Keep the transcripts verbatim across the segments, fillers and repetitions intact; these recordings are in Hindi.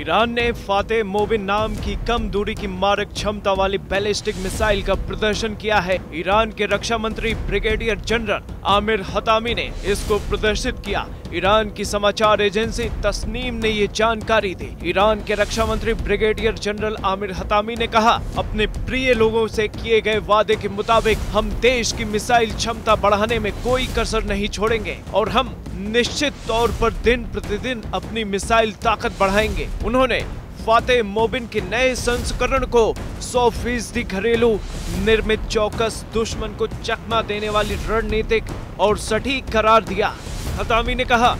ईरान ने फातेह मोबिन नाम की कम दूरी की मारक क्षमता वाली बैलिस्टिक मिसाइल का प्रदर्शन किया है। ईरान के रक्षा मंत्री ब्रिगेडियर जनरल आमिर हतामी ने इसको प्रदर्शित किया। ईरान की समाचार एजेंसी तस्नीम ने ये जानकारी दी। ईरान के रक्षा मंत्री ब्रिगेडियर जनरल आमिर हतामी ने कहा, अपने प्रिय लोगों से किए गए वादे के मुताबिक हम देश की मिसाइल क्षमता बढ़ाने में कोई कसर नहीं छोड़ेंगे और हम निश्चित तौर पर दिन प्रतिदिन अपनी मिसाइल ताकत बढ़ाएंगे। उन्होंने फातेह मोबिन के नए संस्करण को सौ फीसदी घरेलू निर्मित चौकस दुश्मन को चकमा देने वाली रणनीतिक और सटीक करार दिया। हतामी ने कहा,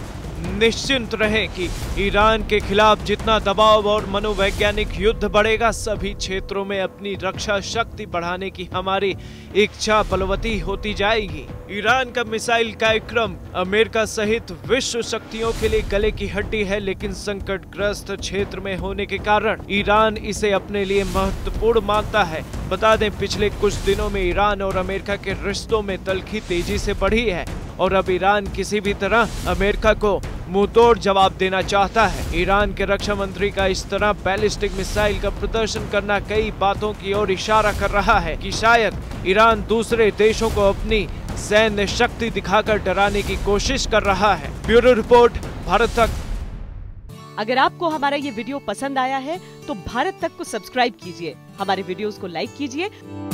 निश्चिंत रहें कि ईरान के खिलाफ जितना दबाव और मनोवैज्ञानिक युद्ध बढ़ेगा, सभी क्षेत्रों में अपनी रक्षा शक्ति बढ़ाने की हमारी इच्छा बलवती होती जाएगी। ईरान का मिसाइल कार्यक्रम अमेरिका सहित विश्व शक्तियों के लिए गले की हड्डी है, लेकिन संकटग्रस्त क्षेत्र में होने के कारण ईरान इसे अपने लिए महत्वपूर्ण मानता है। बता दें, पिछले कुछ दिनों में ईरान और अमेरिका के रिश्तों में तल्खी तेजी से बढ़ी है और अब ईरान किसी भी तरह अमेरिका को मुंहतोड़ जवाब देना चाहता है। ईरान के रक्षा मंत्री का इस तरह बैलिस्टिक मिसाइल का प्रदर्शन करना कई बातों की ओर इशारा कर रहा है कि शायद ईरान दूसरे देशों को अपनी सैन्य शक्ति दिखाकर डराने की कोशिश कर रहा है। ब्यूरो रिपोर्ट भारत तक। अगर आपको हमारा ये वीडियो पसंद आया है तो भारत तक को सब्सक्राइब कीजिए, हमारे वीडियोस को लाइक कीजिए।